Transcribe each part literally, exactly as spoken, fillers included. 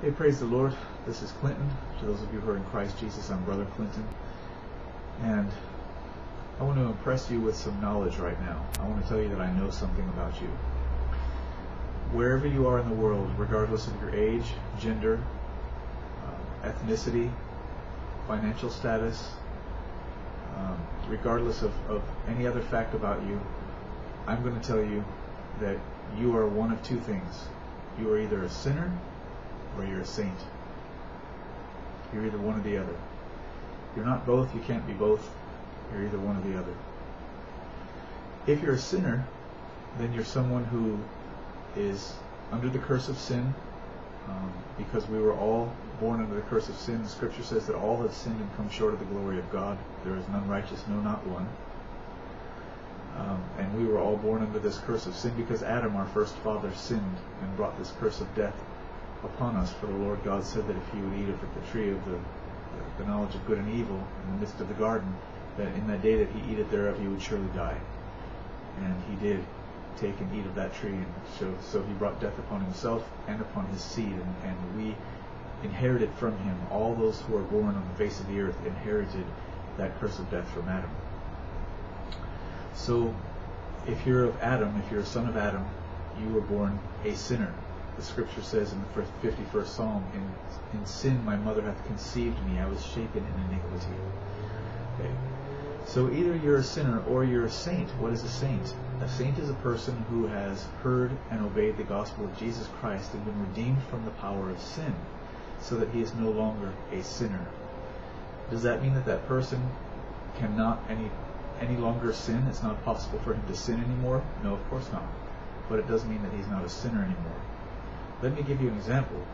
Hey, praise the Lord. This is Clinton. To those of you who are in Christ Jesus, I'm Brother Clinton. And I want to impress you with some knowledge right now. I want to tell you that I know something about you. Wherever you are in the world, regardless of your age, gender, uh, ethnicity, financial status, um, regardless of, of any other fact about you, I'm going to tell you that you are one of two things. You are either a sinner or you're a saint. You're either one or the other. You're not both, you can't be both. You're either one or the other. If you're a sinner, then you're someone who is under the curse of sin, um, because we were all born under the curse of sin. The scripture says that all have sinned and come short of the glory of God. There is none righteous, no, not one. Um, and we were all born under this curse of sin because Adam, our first father, sinned and brought this curse of death upon us. For the Lord God said that if he would eat of the tree of the, the knowledge of good and evil in the midst of the garden, that in that day that he eateth thereof, he would surely die. And he did take and eat of that tree, and so, so he brought death upon himself and upon his seed, and, and we inherited from him, all those who are born on the face of the earth inherited that curse of death from Adam. So if you're of Adam, if you're a son of Adam, you were born a sinner. The scripture says in the fifty-first Psalm, in, in sin my mother hath conceived me, I was shapen in iniquity. Okay. So either you're a sinner or you're a saint. What is a saint? A saint is a person who has heard and obeyed the gospel of Jesus Christ and been redeemed from the power of sin, so that he is no longer a sinner. Does that mean that that person cannot any, any longer sin? It's not possible for him to sin anymore? No, of course not. But it doesn't mean that he's not a sinner anymore. Let me give you an example.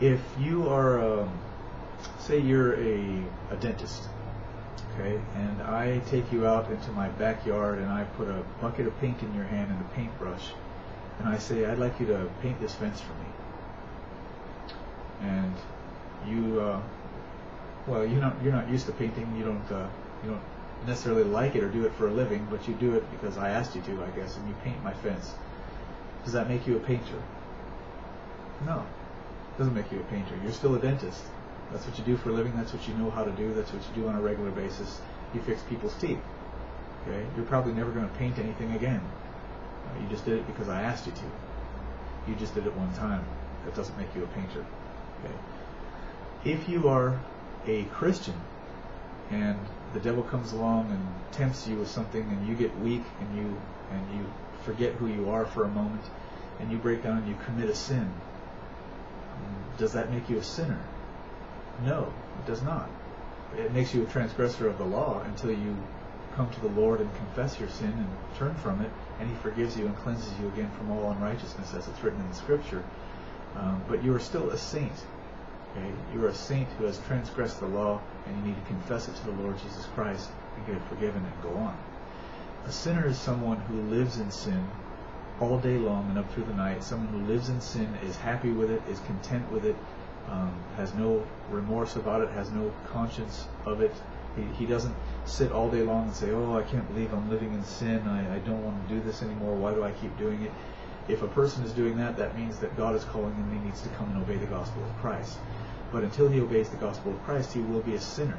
If you are, um, say you're a, a dentist, okay, and I take you out into my backyard and I put a bucket of paint in your hand and a paintbrush, and I say, I'd like you to paint this fence for me. And you, uh, well, you're not, you're not used to painting, you don't, uh, you don't necessarily like it or do it for a living, but you do it because I asked you to, I guess, and you paint my fence. Does that make you a painter? No. It doesn't make you a painter. You're still a dentist. That's what you do for a living. That's what you know how to do. That's what you do on a regular basis. You fix people's teeth. Okay? You're probably never going to paint anything again. Uh, you just did it because I asked you to. You just did it one time. That doesn't make you a painter. Okay? If you are a Christian and the devil comes along and tempts you with something and you get weak and you and you forget who you are for a moment and you break down and you commit a sin, does that make you a sinner? No, it does not. It makes you a transgressor of the law until you come to the Lord and confess your sin and turn from it, and he forgives you and cleanses you again from all unrighteousness, as it's written in the scripture. Um, but you are still a saint. Okay? You are a saint who has transgressed the law, and you need to confess it to the Lord Jesus Christ and get it forgiven and go on. A sinner is someone who lives in sin all day long and up through the night. Someone who lives in sin, is happy with it, is content with it, um, has no remorse about it, has no conscience of it. He, he doesn't sit all day long and say, oh, I can't believe I'm living in sin. I, I don't want to do this anymore. Why do I keep doing it? If a person is doing that, that means that God is calling him and he needs to come and obey the gospel of Christ. But until he obeys the gospel of Christ, he will be a sinner,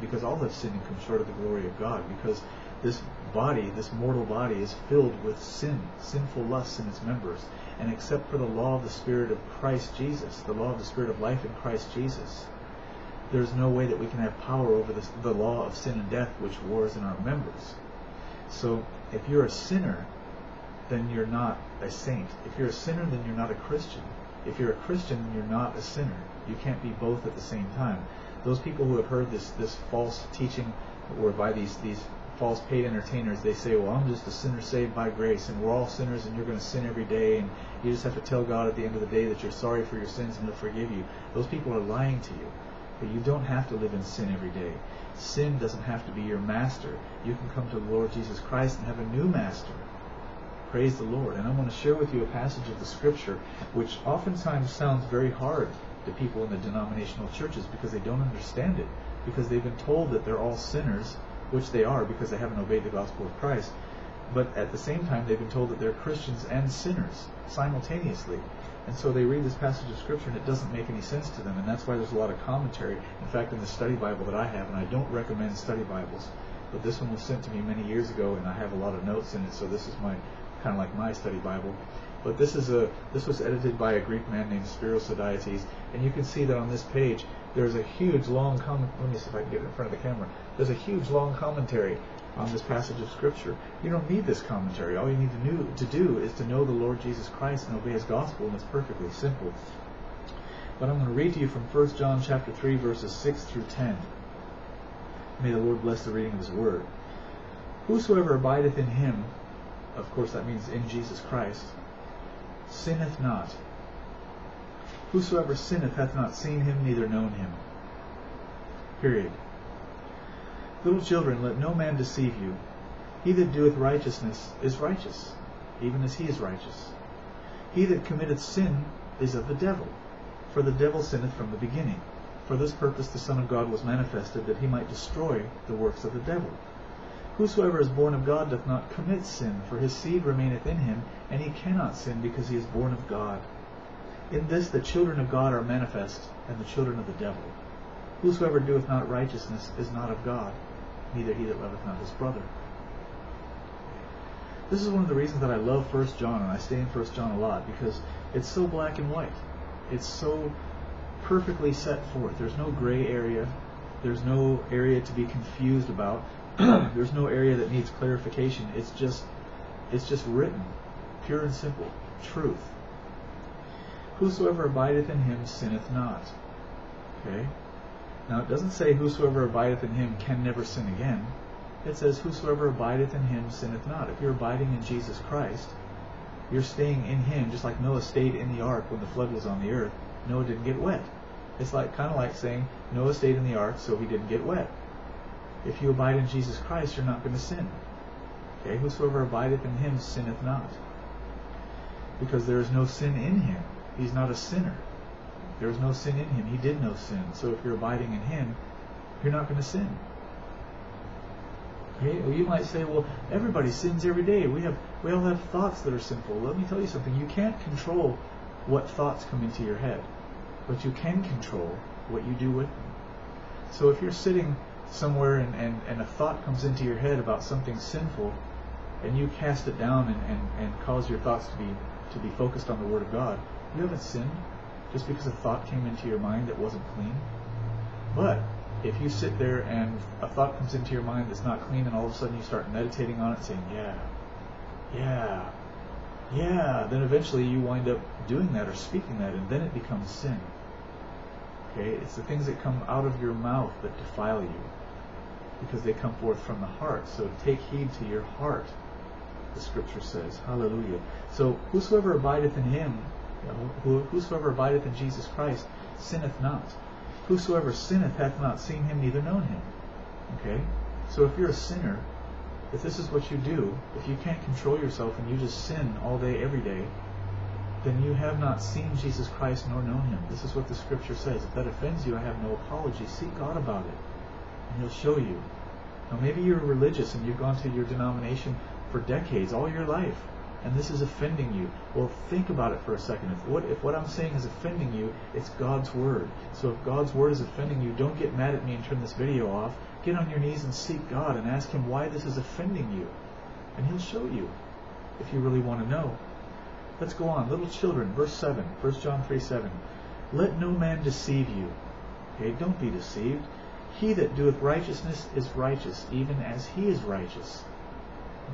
because all have sinned and come short of the glory of God, because this body, this mortal body, is filled with sin, sinful lusts in its members. And except for the law of the Spirit of Christ Jesus, the law of the Spirit of life in Christ Jesus, there's no way that we can have power over this, the law of sin and death which wars in our members. So if you're a sinner, then you're not a saint. If you're a sinner, then you're not a Christian. If you're a Christian, then you're not a sinner. You can't be both at the same time. Those people who have heard this, this false teaching, or by these, these false paid entertainers, they say, well, I'm just a sinner saved by grace, and we're all sinners, and you're going to sin every day, and you just have to tell God at the end of the day that you're sorry for your sins and he'll forgive you. Those people are lying to you. But you don't have to live in sin every day. Sin doesn't have to be your master. You can come to the Lord Jesus Christ and have a new master. Praise the Lord. And I want to share with you a passage of the scripture which oftentimes sounds very hard to people in the denominational churches, because they don't understand it, because they've been told that they're all sinners, which they are because they haven't obeyed the gospel of Christ. But at the same time, they've been told that they're Christians and sinners simultaneously. And so they read this passage of Scripture and it doesn't make any sense to them, and that's why there's a lot of commentary. In fact, in the study Bible that I have, and I don't recommend study Bibles, but this one was sent to me many years ago, and I have a lot of notes in it, so this is my kind of like my study Bible. But this is a this was edited by a Greek man named Spirosodides, and you can see that on this page there's a huge long comment. Let me see if I can get it in front of the camera. There's a huge long commentary on this passage of Scripture. You don't need this commentary. All you need to do, to do is to know the Lord Jesus Christ and obey His gospel, and it's perfectly simple. But I'm going to read to you from First John chapter three, verses six through ten. May the Lord bless the reading of His word. Whosoever abideth in Him, of course that means in Jesus Christ, sinneth not. Whosoever sinneth hath not seen Him, neither known Him. Period. Little children, let no man deceive you. He that doeth righteousness is righteous, even as He is righteous. He that committeth sin is of the devil, for the devil sinneth from the beginning. For this purpose the Son of God was manifested, that He might destroy the works of the devil. Whosoever is born of God doth not commit sin, for his seed remaineth in him, and he cannot sin, because he is born of God. In this the children of God are manifest, and the children of the devil. Whosoever doeth not righteousness is not of God, neither he that loveth not his brother. This is one of the reasons that I love First John, and I stay in First John a lot, because it's so black and white. It's so perfectly set forth. There's no gray area. There's no area to be confused about. There's no area that needs clarification. It's just, it's just written, pure and simple, truth. Whosoever abideth in Him sinneth not. Okay? Now it doesn't say whosoever abideth in Him can never sin again. It says whosoever abideth in Him sinneth not. If you're abiding in Jesus Christ, you're staying in Him, just like Noah stayed in the ark when the flood was on the earth. Noah didn't get wet. It's like kind of like saying Noah stayed in the ark, so he didn't get wet. If you abide in Jesus Christ, you're not going to sin. Okay? Whosoever abideth in Him sinneth not. Because there is no sin in Him. He's not a sinner. There is no sin in Him. He did no sin. So if you're abiding in Him, you're not going to sin. Okay? Well, you might say, well, everybody sins every day. We have, we all have thoughts that are sinful. Let me tell you something. You can't control what thoughts come into your head, but you can control what you do with them. So if you're sitting somewhere and, and, and a thought comes into your head about something sinful, and you cast it down and, and, and cause your thoughts to be, to be focused on the Word of God, you haven't sinned just because a thought came into your mind that wasn't clean. But if you sit there and a thought comes into your mind that's not clean, and all of a sudden you start meditating on it, saying, yeah, yeah, yeah, then eventually you wind up doing that or speaking that, and then it becomes sin. Okay? It's the things that come out of your mouth that defile you, because they come forth from the heart. So take heed to your heart, the Scripture says. Hallelujah. So whosoever abideth in Him, whosoever abideth in Jesus Christ, sinneth not. Whosoever sinneth hath not seen Him, neither known Him. Okay? So if you're a sinner, if this is what you do, if you can't control yourself and you just sin all day, every day, then you have not seen Jesus Christ nor known Him. This is what the Scripture says. If that offends you, I have no apology. Seek God about it, and He'll show you. Now maybe you're religious and you've gone to your denomination for decades, all your life, and this is offending you. Well, think about it for a second. If what, if what I'm saying is offending you, it's God's Word. So if God's Word is offending you, don't get mad at me and turn this video off. Get on your knees and seek God and ask Him why this is offending you. And He'll show you if you really want to know. Let's go on. Little children, verse seven, First John three, seven. Let no man deceive you. Okay, don't be deceived. He that doeth righteousness is righteous, even as He is righteous.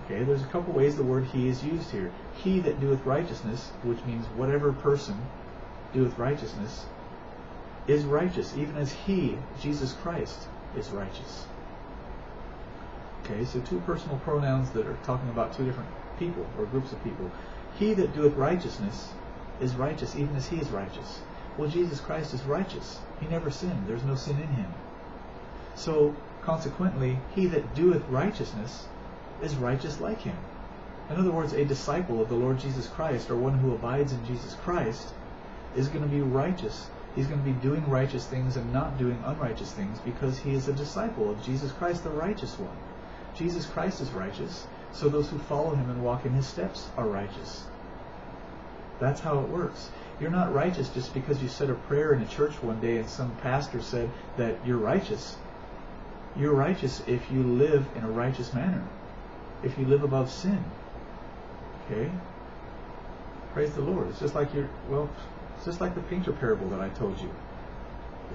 Okay, there's a couple ways the word he is used here. He that doeth righteousness, which means whatever person doeth righteousness, is righteous, even as He, Jesus Christ, is righteous. Okay, so two personal pronouns that are talking about two different people or groups of people. He that doeth righteousness is righteous, even as He is righteous. Well, Jesus Christ is righteous. He never sinned. There's no sin in Him. So, consequently, he that doeth righteousness is righteous like Him. In other words, a disciple of the Lord Jesus Christ, or one who abides in Jesus Christ, is going to be righteous. He's going to be doing righteous things and not doing unrighteous things, because he is a disciple of Jesus Christ, the righteous one. Jesus Christ is righteous, so those who follow Him and walk in His steps are righteous. That's how it works. You're not righteous just because you said a prayer in a church one day and some pastor said that you're righteous. You're righteous if you live in a righteous manner. If you live above sin. Okay? Praise the Lord. It's just like you're, well, it's just like the painter parable that I told you.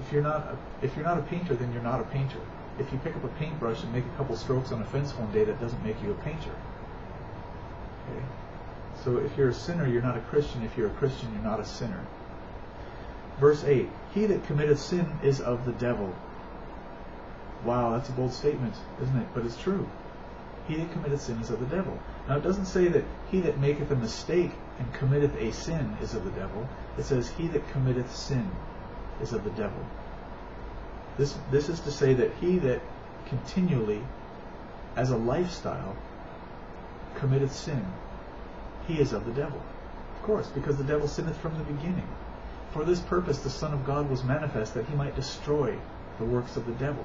If you're not a, if you're not a painter, then you're not a painter. If you pick up a paintbrush and make a couple strokes on a fence one day, that doesn't make you a painter. Okay? So if you're a sinner, you're not a Christian. If you're a Christian, you're not a sinner. Verse eight, he that committeth sin is of the devil. Wow, that's a bold statement, isn't it? But it's true. He that committeth sin is of the devil. Now it doesn't say that he that maketh a mistake and committeth a sin is of the devil. It says he that committeth sin is of the devil. This, this is to say that he that continually, as a lifestyle, committeth sin, he is of the devil. Of course, because the devil sinneth from the beginning. For this purpose the Son of God was manifest, that he might destroy the works of the devil.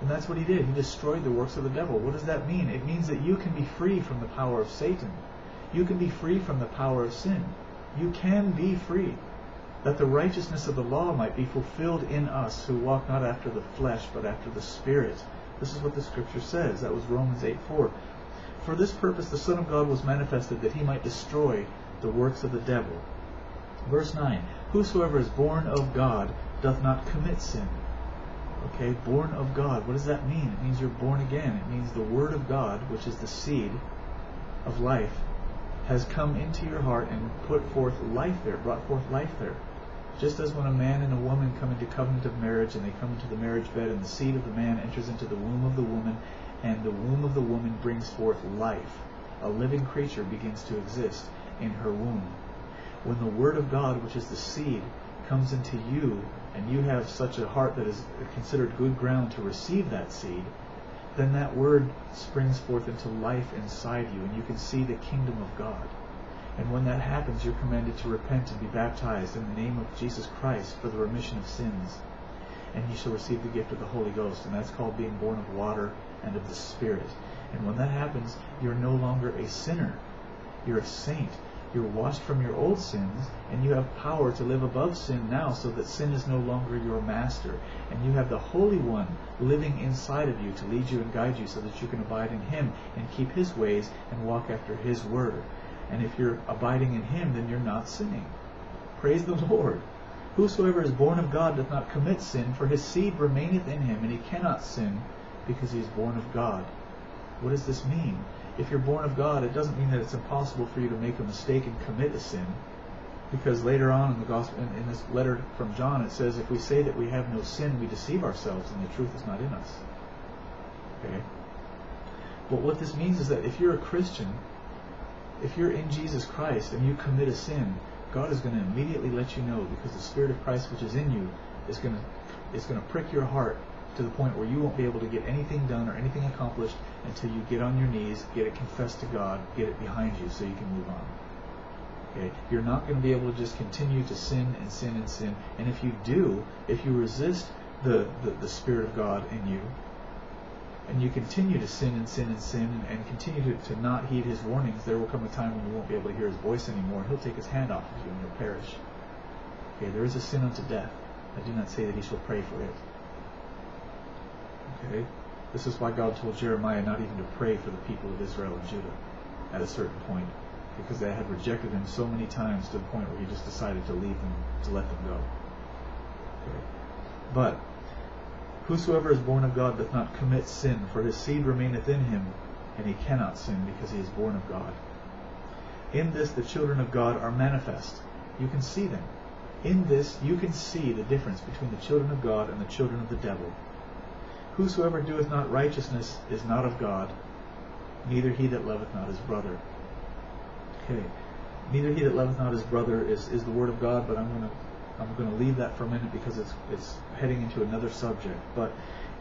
And that's what he did. He destroyed the works of the devil. What does that mean? It means that you can be free from the power of Satan. You can be free from the power of sin. You can be free, that the righteousness of the law might be fulfilled in us who walk not after the flesh, but after the Spirit. This is what the Scripture says. That was Romans eight four. For this purpose the Son of God was manifested, that he might destroy the works of the devil. Verse nine, whosoever is born of God doth not commit sin. Okay, born of God. What does that mean? It means you're born again. It means the Word of God, which is the seed of life, has come into your heart and put forth life there, brought forth life there. Just as when a man and a woman come into covenant of marriage, and they come into the marriage bed, and the seed of the man enters into the womb of the woman, and the womb of the woman brings forth life. A living creature begins to exist in her womb. When the Word of God, which is the seed, comes into you, and you have such a heart that is considered good ground to receive that seed, then that Word springs forth into life inside you, and you can see the kingdom of God. And when that happens, you're commanded to repent and be baptized in the name of Jesus Christ for the remission of sins. And you shall receive the gift of the Holy Ghost, and that's called being born of water and of the Spirit. And when that happens, you're no longer a sinner. You're a saint. You're washed from your old sins, and you have power to live above sin now, so that sin is no longer your master. And you have the Holy One living inside of you to lead you and guide you, so that you can abide in Him and keep His ways and walk after His Word. And if you're abiding in Him, then you're not sinning. Praise the Lord. Whosoever is born of God doth not commit sin, for his seed remaineth in him, and he cannot sin, because he is born of God. What does this mean? If you're born of God, it doesn't mean that it's impossible for you to make a mistake and commit a sin, because later on in the gospel, in, in this letter from John, it says, if we say that we have no sin, we deceive ourselves, and the truth is not in us. Okay. But what this means is that if you're a Christian, if you're in Jesus Christ and you commit a sin, God is going to immediately let you know, because the Spirit of Christ which is in you is going to is going to prick your heart, to the point where you won't be able to get anything done or anything accomplished until you get on your knees, get it confessed to God, get it behind you so you can move on. Okay? You're not going to be able to just continue to sin and sin and sin. And if you do, if you resist the, the, the Spirit of God in you, and you continue to sin and sin and sin and, and continue to, to not heed His warnings, there will come a time when you won't be able to hear His voice anymore. He'll take His hand off of you and you'll perish. Okay, there is a sin unto death. I do not say that He shall pray for it. Okay? This is why God told Jeremiah not even to pray for the people of Israel and Judah at a certain point, because they had rejected Him so many times to the point where He just decided to leave them, to let them go. Okay. But whosoever is born of God doth not commit sin, for his seed remaineth in him, and he cannot sin, because he is born of God. In this the children of God are manifest. You can see them. In this you can see the difference between the children of God and the children of the devil. Whosoever doeth not righteousness is not of God, neither he that loveth not his brother. Okay, neither he that loveth not his brother is, is the Word of God, but I'm going to I'm going to leave that for a minute, because it's, it's heading into another subject. But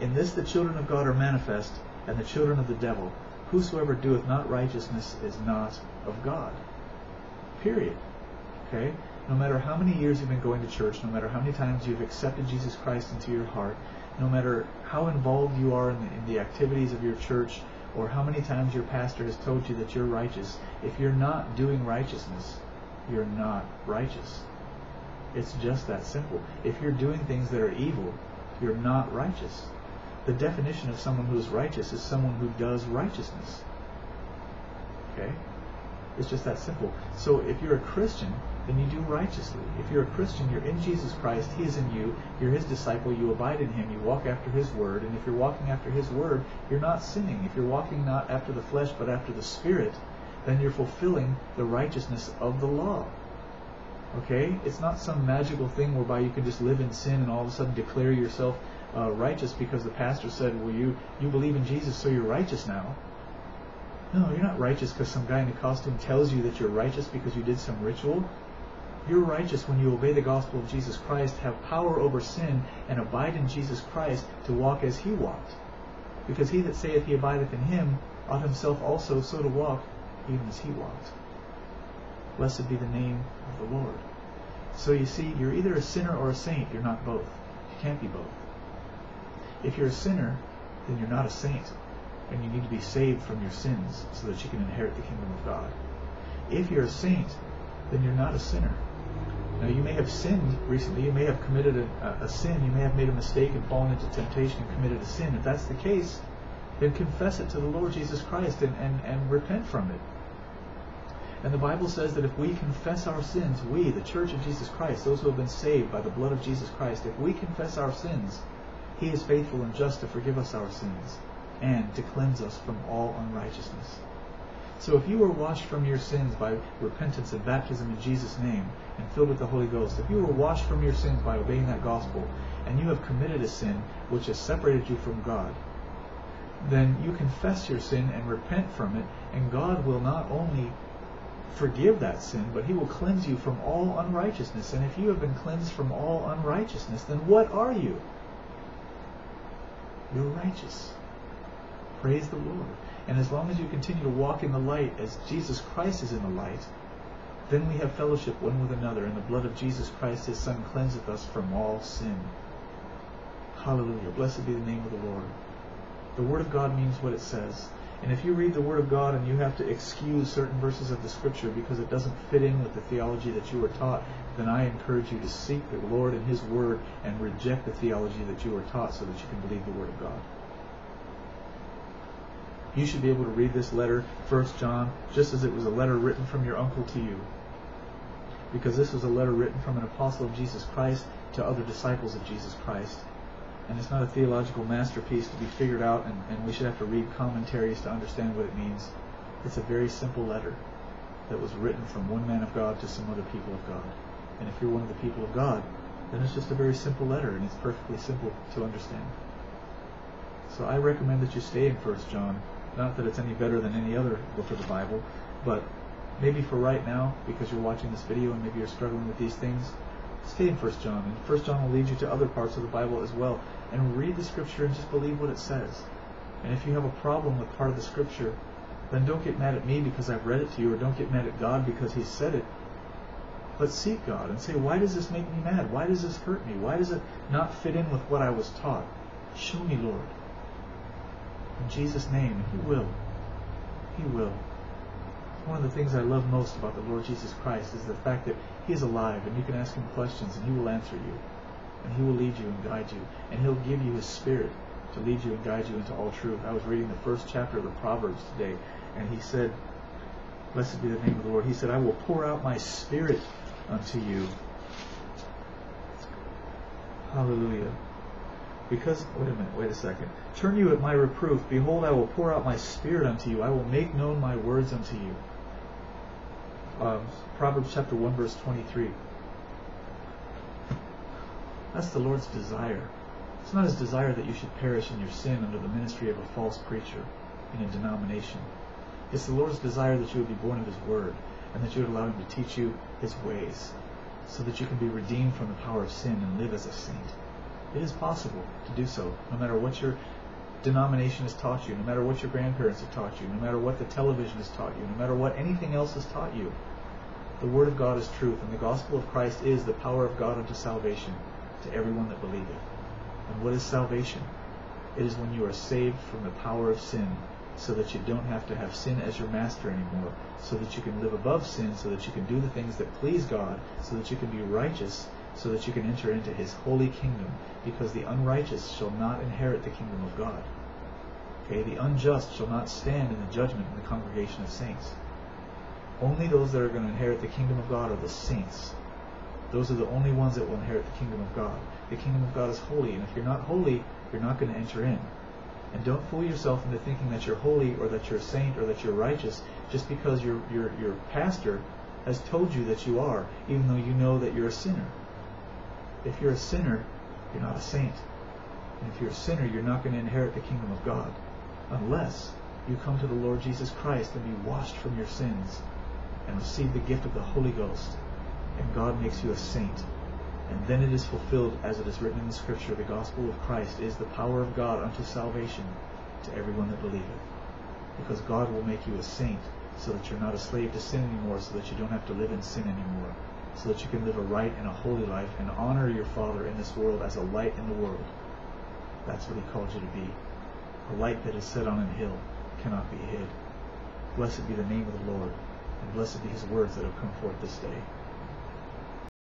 in this the children of God are manifest, and the children of the devil. Whosoever doeth not righteousness is not of God. Period. Okay? No matter how many years you've been going to church, no matter how many times you've accepted Jesus Christ into your heart, no matter how involved you are in the, in the activities of your church, or how many times your pastor has told you that you're righteous, if you're not doing righteousness, you're not righteous. It's just that simple. If you're doing things that are evil, you're not righteous. The definition of someone who's righteous is someone who does righteousness. Okay? It's just that simple. So if you're a Christian, then you do righteously. If you're a Christian, you're in Jesus Christ, He is in you, you're His disciple, you abide in Him, you walk after His word, and if you're walking after His word, you're not sinning. If you're walking not after the flesh but after the Spirit, then you're fulfilling the righteousness of the law. Okay? It's not some magical thing whereby you can just live in sin and all of a sudden declare yourself uh, righteous because the pastor said, well, you, you believe in Jesus, so you're righteous now. No, you're not righteous because some guy in a costume tells you that you're righteous because you did some ritual. You're righteous when you obey the gospel of Jesus Christ, have power over sin, and abide in Jesus Christ to walk as He walked. Because he that saith he abideth in Him ought himself also so to walk, even as He walked. Blessed be the name of the Lord. So you see, you're either a sinner or a saint. You're not both. You can't be both. If you're a sinner, then you're not a saint. And you need to be saved from your sins so that you can inherit the kingdom of God. If you're a saint, then you're not a sinner. Now, you may have sinned recently. You may have committed a, a, a sin. You may have made a mistake and fallen into temptation and committed a sin. If that's the case, then confess it to the Lord Jesus Christ and, and, and repent from it. And the Bible says that if we confess our sins, we, the Church of Jesus Christ, those who have been saved by the blood of Jesus Christ, if we confess our sins, He is faithful and just to forgive us our sins and to cleanse us from all unrighteousness. So if you were washed from your sins by repentance and baptism in Jesus' name and filled with the Holy Ghost, if you were washed from your sins by obeying that gospel and you have committed a sin which has separated you from God, then you confess your sin and repent from it, and God will not only forgive that sin, but He will cleanse you from all unrighteousness. And if you have been cleansed from all unrighteousness, then what are you? You're righteous. Praise the Lord. And as long as you continue to walk in the light as Jesus Christ is in the light, then we have fellowship one with another, and the blood of Jesus Christ, His Son, cleanseth us from all sin. Hallelujah. Blessed be the name of the Lord. The Word of God means what it says. And if you read the Word of God and you have to excuse certain verses of the Scripture because it doesn't fit in with the theology that you were taught, then I encourage you to seek the Lord and His Word and reject the theology that you were taught so that you can believe the Word of God. You should be able to read this letter, First John, just as it was a letter written from your uncle to you. Because this was a letter written from an apostle of Jesus Christ to other disciples of Jesus Christ. And it's not a theological masterpiece to be figured out, and, and we should have to read commentaries to understand what it means. It's a very simple letter that was written from one man of God to some other people of God. And if you're one of the people of God, then it's just a very simple letter, and it's perfectly simple to understand. So I recommend that you stay in First John. Not that it's any better than any other book of the Bible, but maybe for right now, because you're watching this video and maybe you're struggling with these things, stay in First John. And First John will lead you to other parts of the Bible as well. And read the Scripture and just believe what it says. And if you have a problem with part of the Scripture, then don't get mad at me because I've read it to you, or don't get mad at God because He said it. But seek God and say, why does this make me mad? Why does this hurt me? Why does it not fit in with what I was taught? Show me, Lord. In Jesus' name, He will. He will. One of the things I love most about the Lord Jesus Christ is the fact that He is alive, and you can ask Him questions and He will answer you, and He will lead you and guide you, and He'll give you His Spirit to lead you and guide you into all truth. I was reading the first chapter of the Proverbs today, and he said, blessed be the name of the Lord, he said, I will pour out my Spirit unto you. Hallelujah. Because, wait a minute, wait a second. Turn you at my reproof. Behold, I will pour out my Spirit unto you. I will make known my words unto you. Um, Proverbs chapter one, verse twenty-three. That's the Lord's desire. It's not His desire that you should perish in your sin under the ministry of a false preacher in a denomination. It's the Lord's desire that you would be born of His Word, and that you would allow Him to teach you His ways, so that you can be redeemed from the power of sin and live as a saint. It is possible to do so, no matter what your denomination has taught you, no matter what your grandparents have taught you, no matter what the television has taught you, no matter what anything else has taught you. The Word of God is truth, and the gospel of Christ is the power of God unto salvation to everyone that believeth. And what is salvation? It is when you are saved from the power of sin, so that you don't have to have sin as your master anymore, so that you can live above sin, so that you can do the things that please God, so that you can be righteous, so that you can enter into his holy kingdom, because the unrighteous shall not inherit the kingdom of God. Okay, the unjust shall not stand in the judgment in the congregation of saints. Only those that are going to inherit the kingdom of God are the saints. Those are the only ones that will inherit the kingdom of God. The kingdom of God is holy, and if you're not holy, you're not going to enter in. And don't fool yourself into thinking that you're holy or that you're a saint or that you're righteous just because your, your, your pastor has told you that you are, even though you know that you're a sinner. If you're a sinner, you're not a saint. And if you're a sinner, you're not going to inherit the kingdom of God unless you come to the Lord Jesus Christ and be washed from your sins and receive the gift of the Holy Ghost. And God makes you a saint. And then it is fulfilled, as it is written in the Scripture, the gospel of Christ is the power of God unto salvation to everyone that believeth. Because God will make you a saint, so that you're not a slave to sin anymore, so that you don't have to live in sin anymore, so that you can live a right and a holy life and honor your Father in this world as a light in the world. That's what He called you to be. A light that is set on an hill cannot be hid. Blessed be the name of the Lord, and blessed be His words that have come forth this day.